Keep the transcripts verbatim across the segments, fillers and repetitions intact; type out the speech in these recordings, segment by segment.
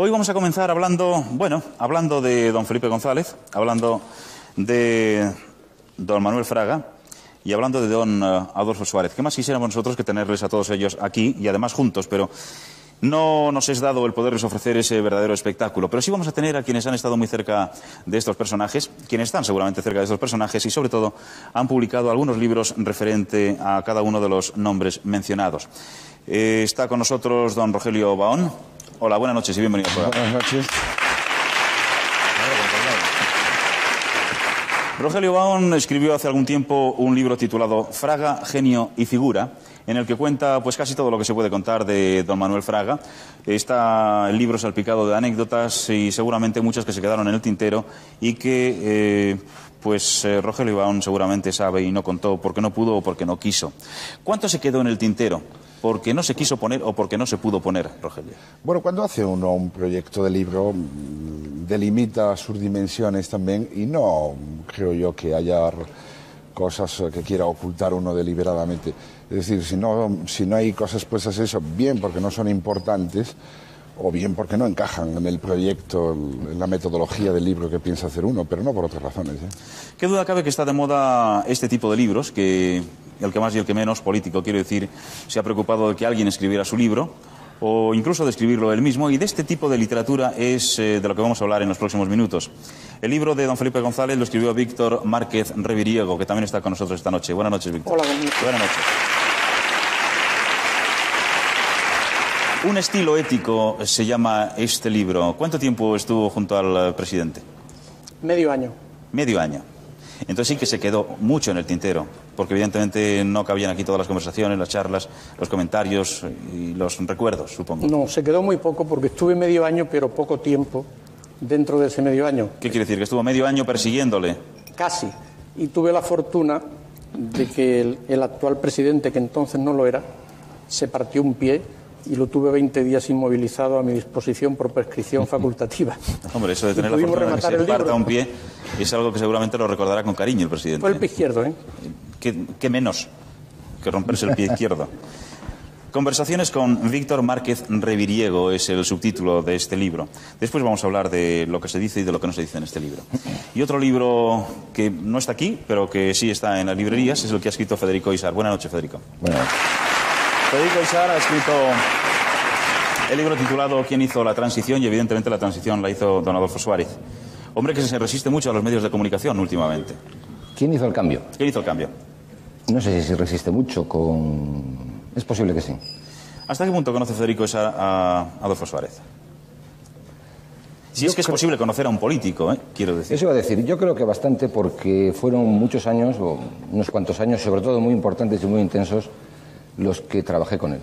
Hoy vamos a comenzar hablando, bueno, hablando de don Felipe González, hablando de don Manuel Fraga y hablando de don Adolfo Suárez. ¿Qué más quisiéramos nosotros que tenerles a todos ellos aquí y además juntos? Pero no nos es dado el poderles ofrecer ese verdadero espectáculo, pero sí vamos a tener a quienes han estado muy cerca de estos personajes, quienes están seguramente cerca de estos personajes y sobre todo han publicado algunos libros referente a cada uno de los nombres mencionados. Eh, está con nosotros don Rogelio Baón. Hola, buenas noches y bienvenido al programa. Buenas noches. Rogelio Baón escribió hace algún tiempo un libro titulado Fraga, genio y figura, en el que cuenta pues casi todo lo que se puede contar de don Manuel Fraga. Está el libro salpicado de anécdotas y seguramente muchas que se quedaron en el tintero y que eh, pues eh, Rogelio Baón seguramente sabe y no contó porque no pudo o porque no quiso. ¿Cuánto se quedó en el tintero? ¿Porque no se quiso poner o porque no se pudo poner, Rogelio? Bueno, cuando hace uno un proyecto de libro, delimita sus dimensiones también y no creo yo que haya cosas que quiera ocultar uno deliberadamente. Es decir, si no, si no hay cosas puestas eso, bien porque no son importantes o bien porque no encajan en el proyecto, en la metodología del libro que piensa hacer uno, pero no por otras razones, ¿eh? ¿Qué duda cabe que está de moda este tipo de libros, que el que más y el que menos político, quiero decir, se ha preocupado de que alguien escribiera su libro o incluso de escribirlo él mismo? Y de este tipo de literatura es eh, de lo que vamos a hablar en los próximos minutos. El libro de don Felipe González lo escribió Víctor Márquez Reviriego, que también está con nosotros esta noche. Buenas noches, Víctor. Hola, buenas. Buenas noches. Un estilo ético se llama este libro. ¿Cuánto tiempo estuvo junto al presidente? Medio año. Medio año. Entonces sí que se quedó mucho en el tintero, porque evidentemente no cabían aquí todas las conversaciones, las charlas, los comentarios y los recuerdos, supongo. No, se quedó muy poco porque estuve medio año, pero poco tiempo dentro de ese medio año. ¿Qué quiere decir? ¿Que estuvo medio año persiguiéndole? Casi. Y tuve la fortuna de que el, el actual presidente, que entonces no lo era, se partió un pie y lo tuve veinte días inmovilizado a mi disposición por prescripción facultativa. Hombre, eso de tener la fortuna de que se parta un pie es algo que seguramente lo recordará con cariño el presidente. Fue el pie izquierdo, ¿eh? ¿Qué, qué menos que romperse el pie izquierdo? Conversaciones con Víctor Márquez Reviriego es el subtítulo de este libro. Después vamos a hablar de lo que se dice y de lo que no se dice en este libro. Y otro libro que no está aquí, pero que sí está en las librerías, es el que ha escrito Federico Ysart. Buenas noches, Federico. Buenas noches. Federico Ysart ha escrito el libro titulado ¿Quién hizo la transición? Y evidentemente la transición la hizo don Adolfo Suárez. Hombre que se resiste mucho a los medios de comunicación últimamente. ¿Quién hizo el cambio? ¿Quién hizo el cambio? No sé si se resiste mucho con... Es posible que sí. ¿Hasta qué punto conoce Federico Ysart a Adolfo Suárez? Si yo es que creo... es posible conocer a un político, ¿eh? Quiero decir. Eso iba a decir. Yo creo que bastante porque fueron muchos años, o unos cuantos años, sobre todo muy importantes y muy intensos, los que trabajé con él,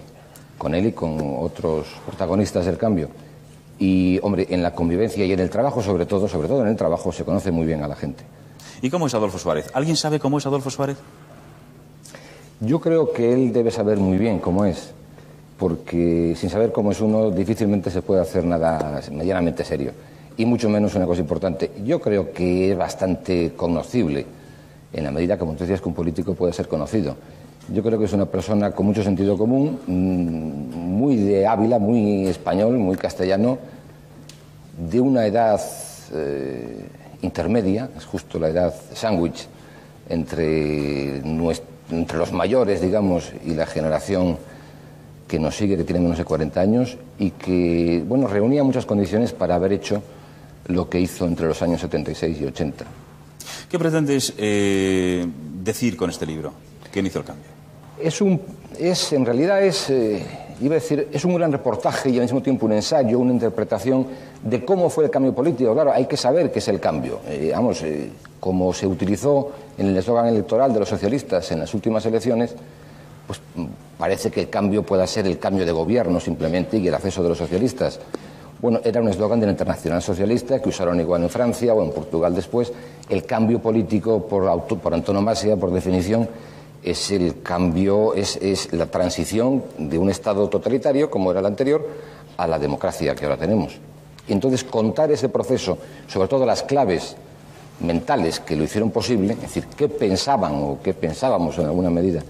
con él y con otros protagonistas del cambio. Y, hombre, en la convivencia y en el trabajo, sobre todo, sobre todo en el trabajo, se conoce muy bien a la gente. ¿Y cómo es Adolfo Suárez? ¿Alguien sabe cómo es Adolfo Suárez? Yo creo que él debe saber muy bien cómo es, porque sin saber cómo es uno difícilmente se puede hacer nada medianamente serio, y mucho menos una cosa importante. Yo creo que es bastante conocible, en la medida que, como tú decías, que un político puede ser conocido. Yo creo que es una persona con mucho sentido común, muy de Ávila, muy español, muy castellano, de una edad eh, intermedia, es justo la edad sándwich entre, entre los mayores, digamos, y la generación que nos sigue, que tiene menos de cuarenta años, y que, bueno, reunía muchas condiciones para haber hecho lo que hizo entre los años setenta y seis y ochenta. ¿Qué pretendes eh, decir con este libro? ¿Quién hizo el cambio? Es un, es, en realidad es, eh, iba a decir, es un gran reportaje y al mismo tiempo un ensayo, una interpretación de cómo fue el cambio político. Claro, hay que saber qué es el cambio. Eh, vamos, eh, como se utilizó en el eslogan electoral de los socialistas en las últimas elecciones, pues parece que el cambio pueda ser el cambio de gobierno simplemente y el acceso de los socialistas. Bueno, era un eslogan de la Internacional Socialista que usaron igual en Francia o en Portugal después. El cambio político por, auto, por antonomasia, por definición, es el cambio, es, es la transición de un Estado totalitario, como era el anterior, a la democracia que ahora tenemos. Y entonces contar ese proceso, sobre todo las claves mentales que lo hicieron posible, es decir, qué pensaban o qué pensábamos en alguna medida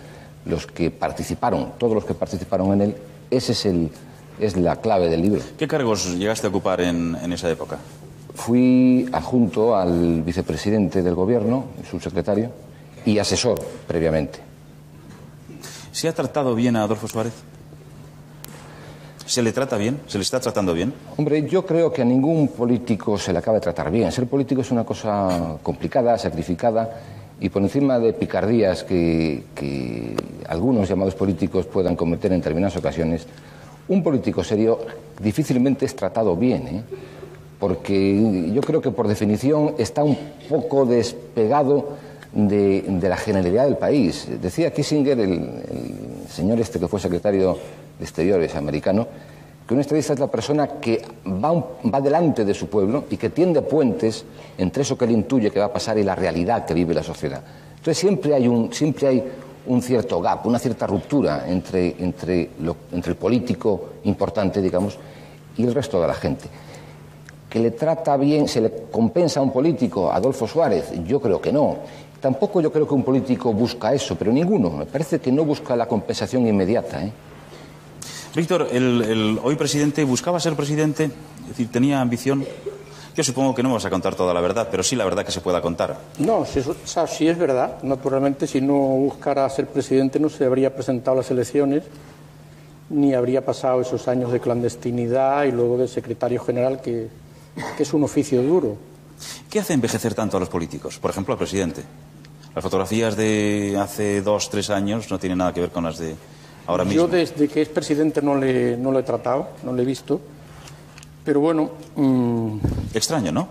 los que participaron, todos los que participaron en él, ese es el, es la clave del libro. ¿Qué cargos llegaste a ocupar en, en esa época? Fui adjunto al vicepresidente del gobierno, subsecretario, y asesor previamente. ¿Se ha tratado bien a Adolfo Suárez? ¿Se le trata bien? ¿Se le está tratando bien? Hombre, yo creo que a ningún político se le acaba de tratar bien. Ser político es una cosa complicada, sacrificada, y por encima de picardías que, que algunos llamados políticos puedan cometer en determinadas ocasiones, un político serio difícilmente es tratado bien, ¿eh? Porque yo creo que por definición está un poco despegado de, de la generalidad del país. Decía Kissinger, el, el señor este que fue secretario de Exteriores americano, que un estadista es la persona que va, un, va delante de su pueblo y que tiende puentes entre eso que él intuye que va a pasar y la realidad que vive la sociedad. Entonces siempre hay un, siempre hay un cierto gap, una cierta ruptura entre, entre, lo, entre el político importante, digamos, y el resto de la gente. ¿Que le trata bien, se le compensa a un político, Adolfo Suárez? Yo creo que no. Tampoco yo creo que un político busca eso, pero ninguno. Me parece que no busca la compensación inmediata, ¿eh? Víctor, el, el hoy presidente buscaba ser presidente, es decir, tenía ambición. Yo supongo que no me vas a contar toda la verdad, pero sí la verdad que se pueda contar. No, si, eso, o sea, si es verdad. Naturalmente, si no buscara ser presidente no se habría presentado a las elecciones, ni habría pasado esos años de clandestinidad y luego de secretario general, que, que es un oficio duro. ¿Qué hace envejecer tanto a los políticos? Por ejemplo, al presidente. Las fotografías de hace dos, tres años no tienen nada que ver con las de... ahora mismo. Yo desde que es presidente no le, no le he tratado, no le he visto, pero bueno... Mmm... Extraño, ¿no?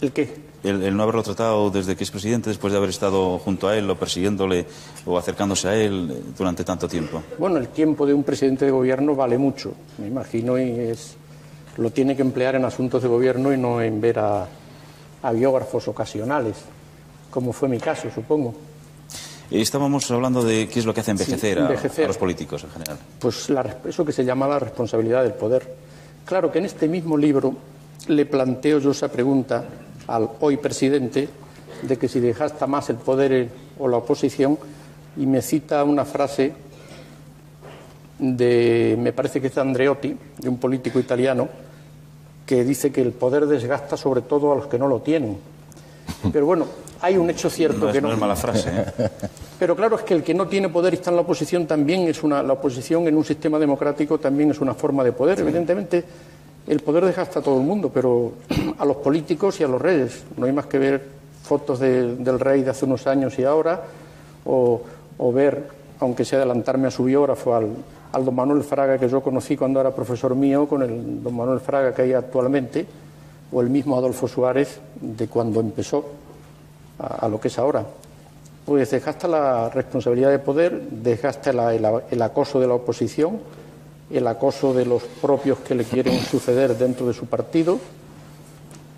¿El qué? El, el no haberlo tratado desde que es presidente, después de haber estado junto a él o persiguiéndole o acercándose a él durante tanto tiempo. Bueno, el tiempo de un presidente de gobierno vale mucho, me imagino, y es, lo tiene que emplear en asuntos de gobierno y no en ver a, a biógrafos ocasionales, como fue mi caso, supongo. Estábamos hablando de qué es lo que hace envejecer, sí, envejecer. A, a los políticos en general. Pues la, eso que se llama la responsabilidad del poder. Claro que en este mismo libro le planteo yo esa pregunta al hoy presidente de que si dejasta más el poder el, o la oposición, y me cita una frase de, me parece que es de Andreotti, de un político italiano, que dice que el poder desgasta sobre todo a los que no lo tienen. Pero bueno... Hay un hecho cierto no que es, no... No es mala frase, ¿eh? Pero claro, es que el que no tiene poder y está en la oposición también es una... La oposición en un sistema democrático también es una forma de poder. Sí. Evidentemente, el poder desgasta a todo el mundo, pero a los políticos y a los reyes. No hay más que ver fotos de, del rey de hace unos años y ahora, o, o ver, aunque sea adelantarme a su biógrafo, al, al don Manuel Fraga que yo conocí cuando era profesor mío, con el don Manuel Fraga que hay actualmente, o el mismo Adolfo Suárez de cuando empezó a lo que es ahora. Pues desgasta la responsabilidad de poder, desgasta la, el, el acoso de la oposición, el acoso de los propios que le quieren suceder dentro de su partido,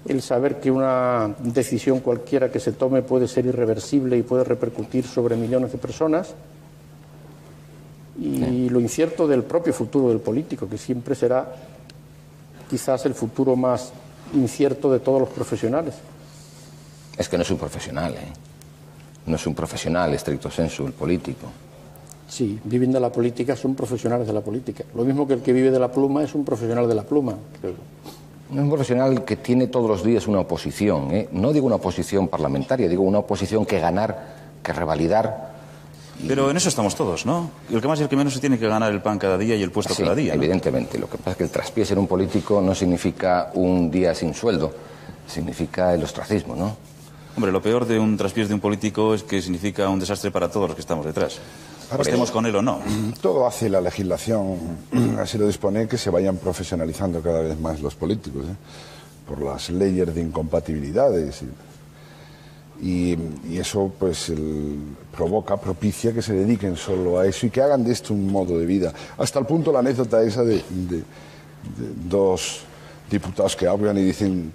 el saber que una decisión cualquiera que se tome puede ser irreversible y puede repercutir sobre millones de personas, y sí, lo incierto del propio futuro del político, que siempre será quizás el futuro más incierto de todos los profesionales. Es que no es un profesional, ¿eh? No es un profesional, estricto sensu, el político. Sí, viven de la política, son profesionales de la política. Lo mismo que el que vive de la pluma es un profesional de la pluma. No es un profesional que tiene todos los días una oposición, ¿eh? No digo una oposición parlamentaria, digo una oposición que ganar, que revalidar. Y... Pero en eso estamos todos, ¿no? El que más y el que menos se tiene que ganar el pan cada día y el puesto sí, cada día, ¿no? Evidentemente. Lo que pasa es que el traspiés en un político no significa un día sin sueldo, significa el ostracismo, ¿no? Hombre, lo peor de un traspiés de un político es que significa un desastre para todos los que estamos detrás. Ahora, estemos con él o no. Todo hace la legislación, así lo dispone, que se vayan profesionalizando cada vez más los políticos, ¿eh? Por las leyes de incompatibilidades. Y, y eso pues el, provoca, propicia que se dediquen solo a eso y que hagan de esto un modo de vida. Hasta el punto la anécdota esa de, de, de dos diputados que hablan y dicen...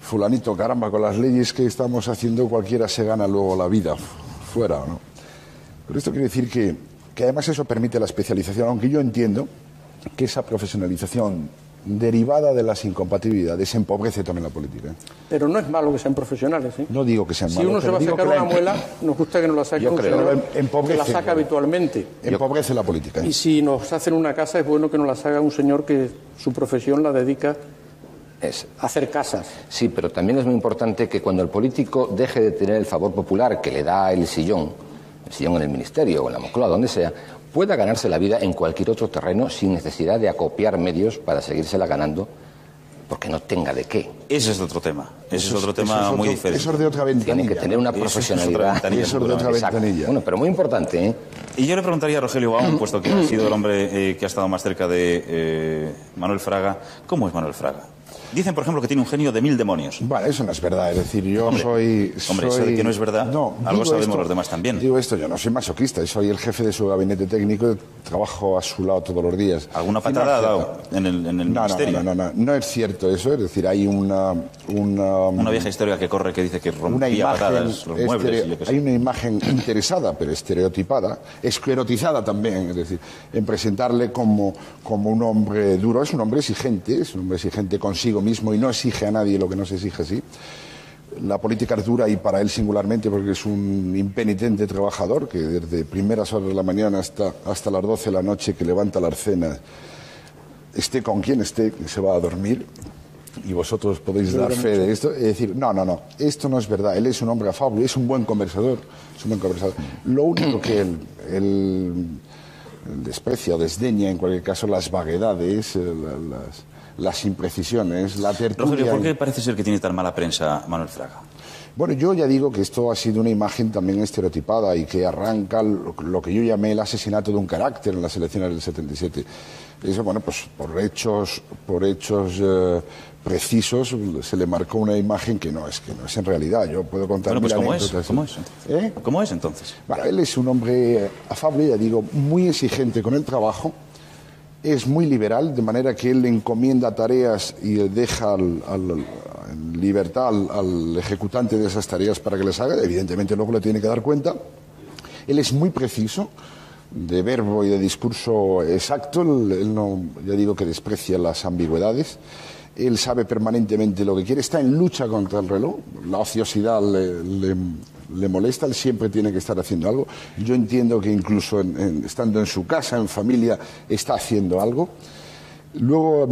Fulanito, caramba, con las leyes que estamos haciendo cualquiera se gana luego la vida fuera, ¿no? Pero esto quiere decir que, que además eso permite la especialización, aunque yo entiendo que esa profesionalización derivada de las incompatibilidades empobrece también la política. Pero no es malo que sean profesionales, ¿eh? No digo que sean malos. Si uno se va a sacar una muela, nos gusta que nos la saque un señor que la saca habitualmente. Empobrece la política. Y si nos hacen una casa, es bueno que nos la haga un señor que su profesión la dedica a hacer casas. Sí, pero también es muy importante que cuando el político deje de tener el favor popular que le da el sillón, el sillón en el ministerio o en la Moncloa, donde sea, pueda ganarse la vida en cualquier otro terreno sin necesidad de acopiar medios para seguírsela ganando, porque no tenga de qué. Ese es otro tema. Ese eso, es otro tema es otro, muy diferente. Eso es de otra ventanilla. Tiene que tener una eso profesionalidad. Es eso es de otra ventanilla. Bueno, pero muy importante, ¿eh? Y yo le preguntaría a Rogelio Baón, puesto que ha sido el hombre eh, que ha estado más cerca de eh, Manuel Fraga. ¿Cómo es Manuel Fraga? Dicen, por ejemplo, que tiene un genio de mil demonios. Vale, eso no es verdad. Es decir, yo hombre, soy... Hombre, soy... eso de que no es verdad, no, algo sabemos esto, los demás también. Digo esto, yo no soy masoquista. Soy el jefe de su gabinete técnico, trabajo a su lado todos los días. ¿Alguna patada ha dado en el, en el no, ministerio? No, no, no, no, no es cierto eso. Es decir, hay una... Una, una vieja historia que corre que dice que rompía patadas los muebles. Y yo que sé. Hay una imagen interesada, pero estereotipada, esclerotizada también. Es decir, en presentarle como, como un hombre duro. Es un hombre exigente, es un hombre exigente consigo mismo y no exige a nadie lo que no se exige así. La política es dura y para él singularmente porque es un impenitente trabajador que desde primeras horas de la mañana hasta, hasta las doce de la noche que levanta la arcena, esté con quien esté, se va a dormir y vosotros podéis dar fe mucho de esto. Es decir, no, no, no, esto no es verdad. Él es un hombre afable, es un buen conversador, es un buen conversador. Lo único que él... él desprecia o desdeña en cualquier caso las vaguedades, las... las imprecisiones, la tertulia... Rogelio, ¿por qué parece ser que tiene tan mala prensa Manuel Fraga? Bueno, yo ya digo que esto ha sido una imagen también estereotipada y que arranca lo que yo llamé el asesinato de un carácter en las elecciones del setenta y siete. Eso, bueno, pues por hechos, por hechos eh, precisos se le marcó una imagen que no es, que no es en realidad. Yo puedo contar... Bueno, pues ¿cómo es? ¿Cómo es? ¿Eh? ¿Cómo es entonces? Bueno, él es un hombre afable, ya digo, muy exigente con el trabajo. Es muy liberal, de manera que él encomienda tareas y deja al, al, en libertad al, al ejecutante de esas tareas para que las haga. Evidentemente luego le tiene que dar cuenta. Él es muy preciso, de verbo y de discurso exacto. Él, él no, ya digo que desprecia las ambigüedades. Él sabe permanentemente lo que quiere. Está en lucha contra el reloj. La ociosidad le... le le molesta, él siempre tiene que estar haciendo algo. Yo entiendo que incluso en, en, estando en su casa, en familia, está haciendo algo. Luego,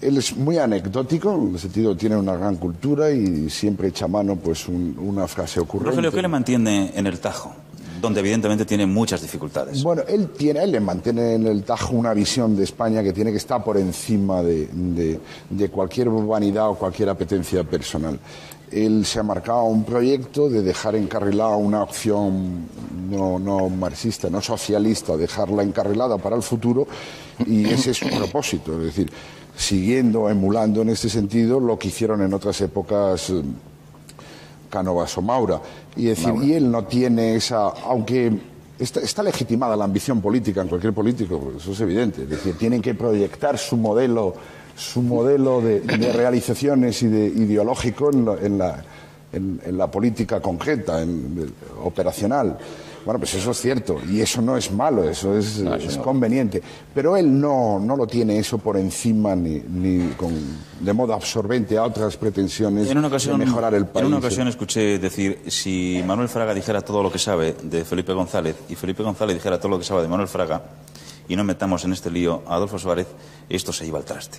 él es muy anecdótico, en el sentido tiene una gran cultura y siempre echa mano pues, un, una frase ocurrente. Rogelio, ¿qué le mantiene en el tajo? Donde evidentemente tiene muchas dificultades. Bueno, él tiene, él le mantiene en el tajo una visión de España que tiene que estar por encima de, de, de cualquier vanidad o cualquier apetencia personal. Él se ha marcado un proyecto de dejar encarrilada una opción no, no marxista, no socialista, dejarla encarrilada para el futuro y ese es su propósito, es decir, siguiendo, emulando en este sentido lo que hicieron en otras épocas Cánovas o Maura. Y, es decir, Maura. Y él no tiene esa... aunque está, está legitimada la ambición política en cualquier político, eso es evidente, es decir, tienen que proyectar su modelo... su modelo de, de realizaciones y de ideológico en la, en la, en, en la política concreta, en, en, operacional. Bueno, pues eso es cierto, y eso no es malo, eso es, no, es no. conveniente. Pero él no, no lo tiene eso por encima, ni, ni con, de modo absorbente a otras pretensiones en una ocasión, de mejorar el país. En una ocasión escuché decir, si Manuel Fraga dijera todo lo que sabe de Felipe González, y Felipe González dijera todo lo que sabe de Manuel Fraga, y no metamos en este lío a Adolfo Suárez, esto se iba al traste.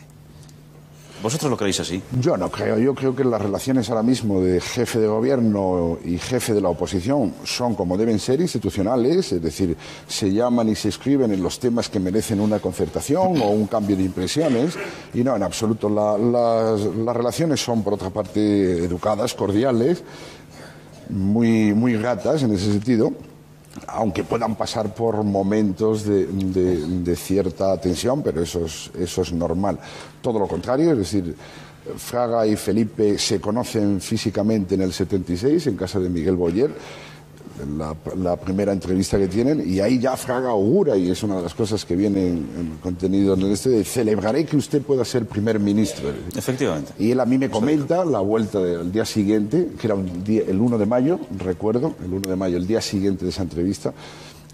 ¿Vosotros lo creéis así? Yo no creo. Yo creo que las relaciones ahora mismo de jefe de gobierno y jefe de la oposición son como deben ser, institucionales, es decir, se llaman y se escriben en los temas que merecen una concertación o un cambio de impresiones y no, en absoluto. La, las, las relaciones son, por otra parte, educadas, cordiales, muy, muy gratas en ese sentido, aunque puedan pasar por momentos de, de, de cierta tensión, pero eso es, eso es normal. Todo lo contrario, es decir, Fraga y Felipe se conocen físicamente en el setenta y seis, en casa de Miguel Boyer, la, la primera entrevista que tienen, y ahí ya Fraga augura, y es una de las cosas que viene en, en contenido en este, de celebraré que usted pueda ser primer ministro. Efectivamente. Y él a mí me comenta la vuelta del día siguiente, que era un día, el uno de mayo, recuerdo, el uno de mayo, el día siguiente de esa entrevista,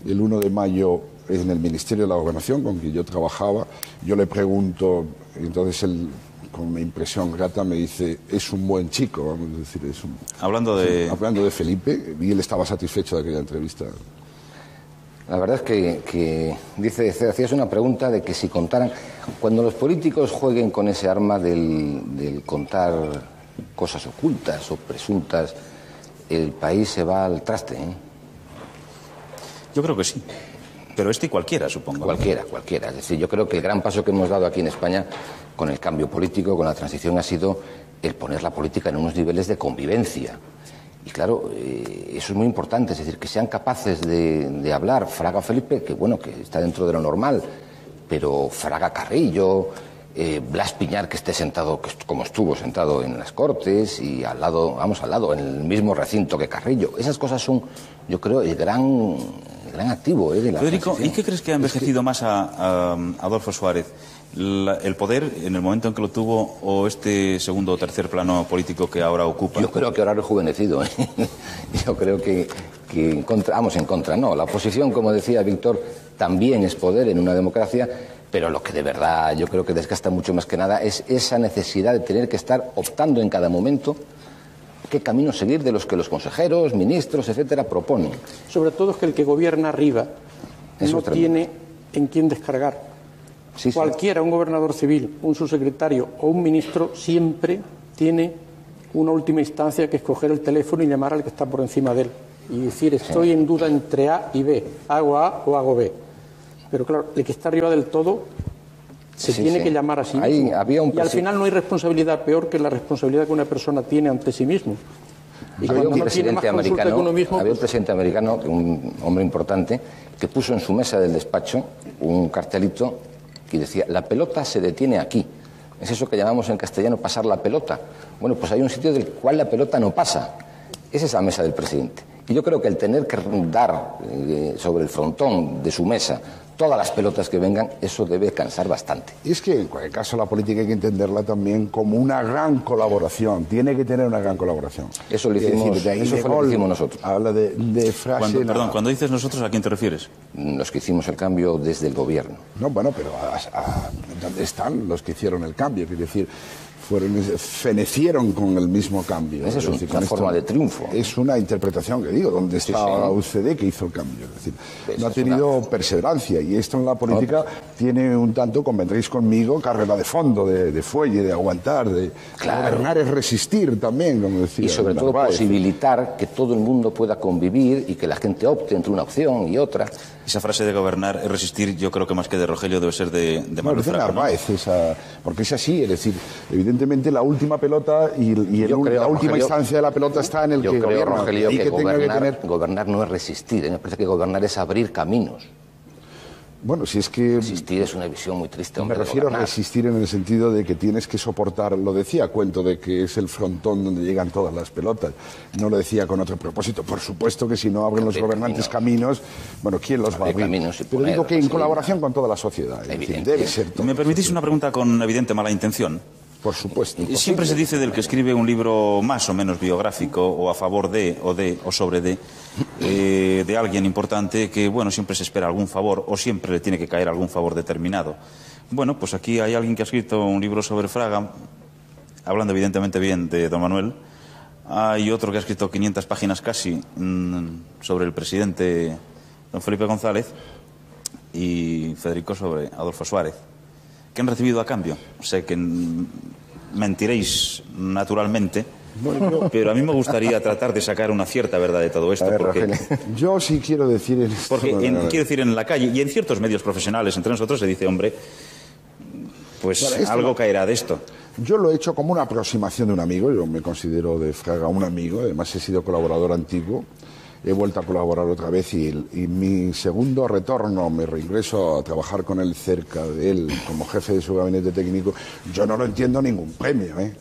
el uno de mayo en el Ministerio de la Gobernación, con quien yo trabajaba. Yo le pregunto, entonces él, con una impresión grata, me dice, es un buen chico, vamos a decir, es un... Hablando de... Sí, hablando de Felipe, y él estaba satisfecho de aquella entrevista. La verdad es que, que dice, hacías una pregunta de que si contaran... Cuando los políticos jueguen con ese arma del, del contar cosas ocultas o presuntas, el país se va al traste, ¿eh? Yo creo que sí. Pero este y cualquiera, supongo. Cualquiera, cualquiera. Es decir, yo creo que el gran paso que hemos dado aquí en España con el cambio político, con la transición, ha sido el poner la política en unos niveles de convivencia. Y claro, eh, eso es muy importante, es decir, que sean capaces de, de hablar. Fraga Felipe, que bueno, que está dentro de lo normal, pero Fraga Carrillo, eh, Blas Piñar, que esté sentado, que est- como estuvo sentado en las Cortes y al lado, vamos al lado, en el mismo recinto que Carrillo. Esas cosas son, yo creo, el gran... gran activo, ¿eh? De la Federico, ¿y qué crees que ha envejecido es que... más a, a, a Adolfo Suárez? La, ¿El poder en el momento en que lo tuvo o este segundo o tercer plano político que ahora ocupa? Yo creo que ahora ha rejuvenecido, ¿eh? Yo creo que, que en contra, vamos, en contra, no. La oposición, como decía Víctor, también es poder en una democracia, pero lo que de verdad yo creo que desgasta mucho más que nada es esa necesidad de tener que estar optando en cada momento qué camino seguir de los que los consejeros, ministros, etcétera, proponen. Sobre todo es que el que gobierna arriba eso no tiene en quién descargar. Sí, Cualquiera, sí. Un gobernador civil, un subsecretario o un ministro siempre tiene una última instancia que es coger el teléfono y llamar al que está por encima de él. Y decir, estoy sí. en duda entre A y B, hago A o hago B. Pero claro, el que está arriba del todo se sí, tiene sí. que llamar así. Ahí había un... Y al final no hay responsabilidad peor que la responsabilidad que una persona tiene ante sí mismo. Y había un, no presidente americano, mismo, había un presidente americano, un hombre importante, que puso en su mesa del despacho un cartelito que decía, la pelota se detiene aquí. Es eso que llamamos en castellano pasar la pelota. Bueno, pues hay un sitio del cual la pelota no pasa. Es esa mesa del presidente. Y yo creo que el tener que dar eh, sobre el frontón de su mesa todas las pelotas que vengan, eso debe cansar bastante. Y es que en cualquier caso la política hay que entenderla también como una gran colaboración. Tiene que tener una gran colaboración. Eso lo hicimos, decir, de ahí eso de fue gol, lo que hicimos nosotros. Habla de, de frase... Cuando, la... Perdón, cuando dices nosotros, ¿a quién te refieres? Los que hicimos el cambio desde el gobierno. No, bueno, pero a, a, ¿dónde están los que hicieron el cambio? Quiero decir... Fueron, fenecieron con el mismo cambio. Esa es, es decir, una forma esto, de triunfo. Es una interpretación que digo, donde está sí, sí. la U C D que hizo el cambio. Es decir, Esa no ha tenido una... perseverancia y esto en la política Otra. tiene un tanto, convendréis conmigo, carrera de fondo, de, de fuelle, de aguantar, de claro. gobernar es resistir también, como decía. Y sobre todo Narváez. Posibilitar que todo el mundo pueda convivir y que la gente opte entre una opción y otra. Esa frase de gobernar es resistir, yo creo que más que de Rogelio debe ser de, de Manuel Fraga, Narváez, ¿no? esa, porque es así, es decir, evidentemente. Evidentemente la última pelota y, y el, creo, la última Rogelio, instancia de la pelota está en el yo que creo, gobierna. Rogelio, y que, que, gobernar, tenga que tener... gobernar no es resistir, me parece que gobernar es abrir caminos. Bueno, si es que... Resistir es una visión muy triste. Hombre, me refiero a resistir en el sentido de que tienes que soportar, lo decía cuento de que es el frontón donde llegan todas las pelotas, no lo decía con otro propósito. Por supuesto que si no abren los gobernantes caminos, bueno, ¿quién los va a abrir? Pero digo que en colaboración con toda la sociedad. Debe ser todo. ¿Me permitís una pregunta con evidente mala intención? Por supuesto. Imposible. Siempre se dice del que escribe un libro más o menos biográfico o a favor de o de o sobre de eh, de alguien importante que bueno siempre se espera algún favor o siempre le tiene que caer algún favor determinado. Bueno, pues aquí hay alguien que ha escrito un libro sobre Fraga, hablando evidentemente bien de don Manuel. Hay otro que ha escrito quinientas páginas casi mmm, sobre el presidente don Felipe González y Federico sobre Adolfo Suárez. ¿Qué han recibido a cambio? Sé que mentiréis naturalmente, bueno, yo... pero a mí me gustaría tratar de sacar una cierta verdad de todo esto. Ver, porque... Yo sí quiero decir... En esto porque en, quiero decir en la calle y en ciertos medios profesionales, entre nosotros se dice, hombre, pues vale, algo no... caerá de esto. Yo lo he hecho como una aproximación de un amigo, yo me considero de Fraga un amigo, además he sido colaborador antiguo. He vuelto a colaborar otra vez y, y mi segundo retorno, mi reingreso a trabajar con él cerca de él como jefe de su gabinete técnico, yo no lo entiendo ningún premio, ¿eh?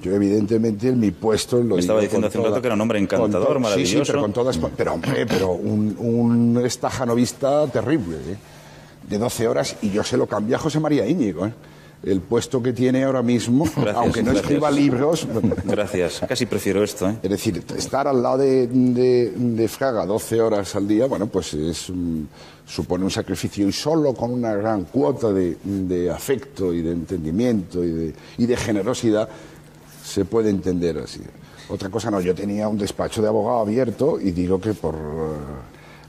Yo evidentemente en mi puesto... Lo Me estaba diciendo hace un rato que era un hombre encantador, con, maravilloso... Sí, sí, pero con todas... Pero hombre, pero un, un estajanovista terrible, ¿eh? De doce horas y yo se lo cambié a José María Íñigo, ¿eh? el puesto que tiene ahora mismo, gracias, aunque no gracias. escriba libros. Gracias, casi prefiero esto, ¿eh? Es decir, estar al lado de, de, de Fraga doce horas al día, bueno, pues es un, supone un sacrificio, y solo con una gran cuota de, de afecto y de entendimiento y de, y de generosidad se puede entender así. Otra cosa no, yo tenía un despacho de abogado abierto y digo que por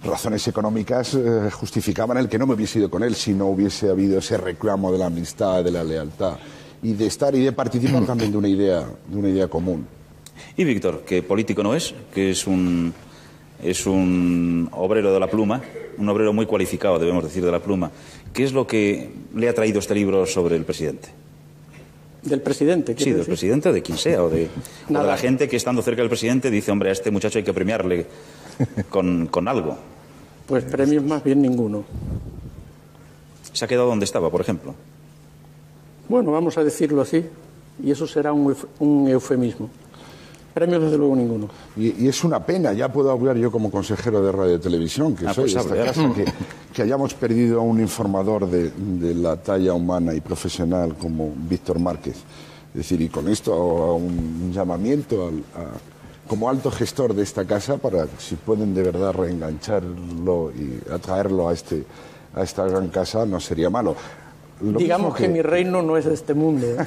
razones económicas eh, justificaban el que no me hubiese ido con él si no hubiese habido ese reclamo de la amistad, de la lealtad y de estar y de participar también de una idea, de una idea común. Y Víctor, que político no es, que es un, es un obrero de la pluma, un obrero muy cualificado, debemos decir, de la pluma. ¿Qué es lo que le ha traído este libro sobre el presidente? ¿Del presidente? Sí, del decir? presidente, de quien sea, o de, o de la gente que estando cerca del presidente dice, hombre, a este muchacho hay que premiarle con, con algo. Pues premios más bien ninguno. ¿Se ha quedado donde estaba, por ejemplo? Bueno, vamos a decirlo así, y eso será un, un eufemismo. Premios desde luego ninguno. Y, y es una pena, ya puedo hablar yo como consejero de radio y televisión, que ah, soy pues esta hablar. casa, que, que hayamos perdido a un informador de, de la talla humana y profesional como Víctor Márquez. Es decir, y con esto a, a un llamamiento a, a, como alto gestor de esta casa para si pueden de verdad reengancharlo y atraerlo a, este, a esta gran casa, no sería malo. Lo Digamos que... que mi reino no es de este mundo, ¿eh?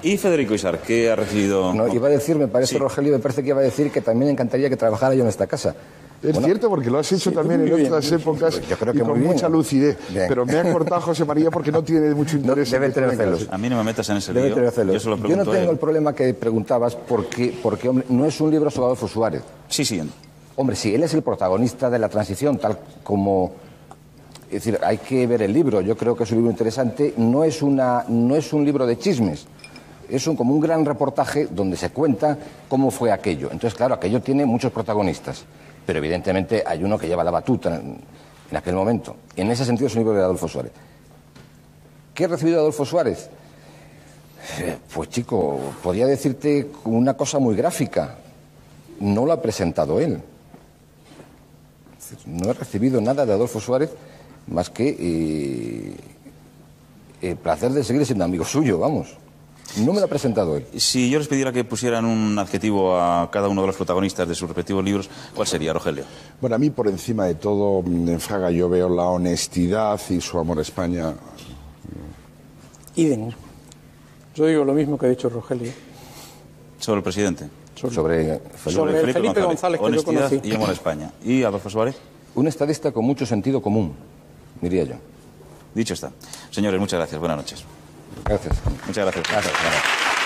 Y Federico Ysart, que ha recibido... No, iba a decir, me parece, sí. Rogelio, me parece que iba a decir que también encantaría que trabajara yo en esta casa. Es bueno, cierto, porque lo has hecho sí, también en bien, otras bien, épocas yo creo que y con bien, mucha lucidez. Bien. Pero me ha cortado José María porque no tiene mucho interés. No, debe tener celos. A mí no me metas en ese debe lío. Tener celos. Yo, se lo pregunto yo no tengo el problema que preguntabas porque, porque hombre, no es un libro sobre Adolfo Suárez. Sí, sí. Hombre, sí, él es el protagonista de la transición, tal como... Es decir, hay que ver el libro. Yo creo que es un libro interesante. No es, una, no es un libro de chismes. Es un, como un gran reportaje donde se cuenta cómo fue aquello. Entonces, claro, aquello tiene muchos protagonistas, pero evidentemente hay uno que lleva la batuta en, en aquel momento. En ese sentido es un libro de Adolfo Suárez. ¿Qué ha recibido Adolfo Suárez? Eh, pues chico, podría decirte una cosa muy gráfica. No lo ha presentado él. No he recibido nada de Adolfo Suárez más que eh, el placer de seguir siendo amigo suyo, vamos. No me lo ha presentado él. Si yo les pidiera que pusieran un adjetivo a cada uno de los protagonistas de sus respectivos libros, ¿cuál sería, Rogelio? Bueno, a mí por encima de todo, en Fraga yo veo la honestidad y su amor a España. Idem. Yo digo lo mismo que ha dicho Rogelio. ¿Sobre el presidente? Sobre, sobre, Felipe, sobre Felipe, Felipe González, González que honestidad yo conocí. Y amor a España. ¿Y Adolfo Suárez? Un estadista con mucho sentido común, diría yo. Dicho está. Señores, muchas gracias. Buenas noches. Gracias. Muchas gracias. Gracias. Gracias.